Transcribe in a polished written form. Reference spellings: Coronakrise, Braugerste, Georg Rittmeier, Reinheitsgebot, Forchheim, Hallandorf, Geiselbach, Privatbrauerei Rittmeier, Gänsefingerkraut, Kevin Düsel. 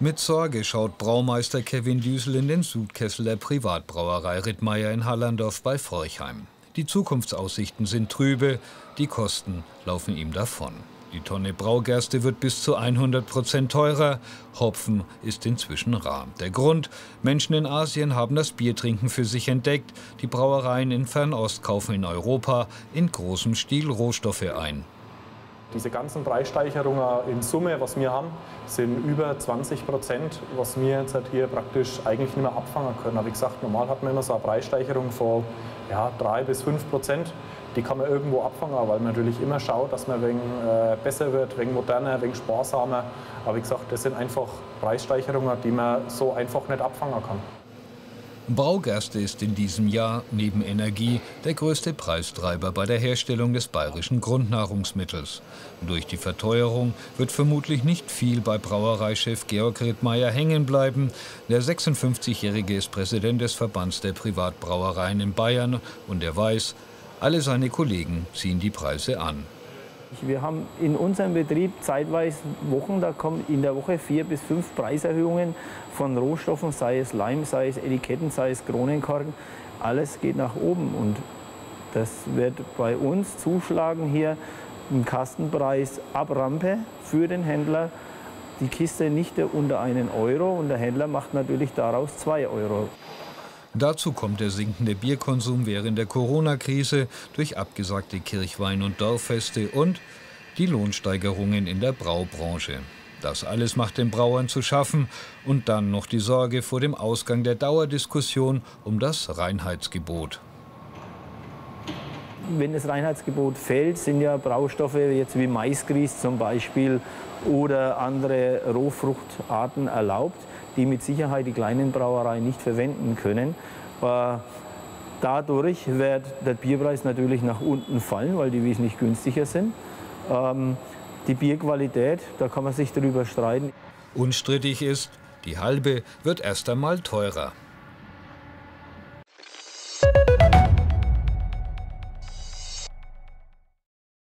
Mit Sorge schaut Braumeister Kevin Düsel in den Sudkessel der Privatbrauerei Rittmeier in Hallandorf bei Forchheim. Die Zukunftsaussichten sind trübe, die Kosten laufen ihm davon. Die Tonne Braugerste wird bis zu 100% teurer, Hopfen ist inzwischen rar. Der Grund: Menschen in Asien haben das Biertrinken für sich entdeckt, die Brauereien in Fernost kaufen in Europa in großem Stil Rohstoffe ein. Diese ganzen Preissteigerungen in Summe, was wir haben, sind über 20%, was wir jetzt hier praktisch eigentlich nicht mehr abfangen können. Aber wie gesagt, normal hat man immer so eine Preissteigerung von 3 bis 5%. Die kann man irgendwo abfangen, weil man natürlich immer schaut, dass man wegen besser wird, wegen moderner, wegen sparsamer. Aber wie gesagt, das sind einfach Preissteigerungen, die man so einfach nicht abfangen kann. Braugerste ist in diesem Jahr neben Energie der größte Preistreiber bei der Herstellung des bayerischen Grundnahrungsmittels. Durch die Verteuerung wird vermutlich nicht viel bei Brauereichef Georg Rittmeier hängen bleiben. Der 56-Jährige ist Präsident des Verbands der Privatbrauereien in Bayern und er weiß, alle seine Kollegen ziehen die Preise an. Wir haben in unserem Betrieb zeitweise Wochen, da kommen in der Woche 4 bis 5 Preiserhöhungen von Rohstoffen, sei es Leim, sei es Etiketten, sei es Kronenkorken. Alles geht nach oben und das wird bei uns zuschlagen hier im Kastenpreis ab Rampe für den Händler. Die Kiste nicht unter 1 Euro und der Händler macht natürlich daraus 2 Euro. Dazu kommt der sinkende Bierkonsum während der Corona-Krise durch abgesagte Kirchwein- und Dorffeste und die Lohnsteigerungen in der Braubranche. Das alles macht den Brauern zu schaffen und dann noch die Sorge vor dem Ausgang der Dauerdiskussion um das Reinheitsgebot. Wenn das Reinheitsgebot fällt, sind ja Braustoffe jetzt wie Maisgrieß zum Beispiel oder andere Rohfruchtarten erlaubt, die mit Sicherheit die kleinen Brauereien nicht verwenden können. Dadurch wird der Bierpreis natürlich nach unten fallen, weil die wesentlich günstiger sind. Die Bierqualität, da kann man sich darüber streiten. Unstrittig ist, die halbe wird erst einmal teurer.